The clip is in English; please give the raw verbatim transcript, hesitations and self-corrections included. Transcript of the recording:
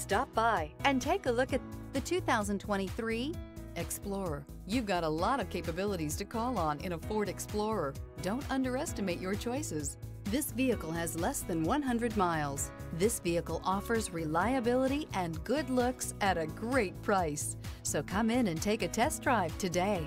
Stop by and take a look at the two thousand twenty-three Explorer. You've got a lot of capabilities to call on in a Ford Explorer. Don't underestimate your choices. This vehicle has less than one hundred miles. This vehicle offers reliability and good looks at a great price. So come in and take a test drive today.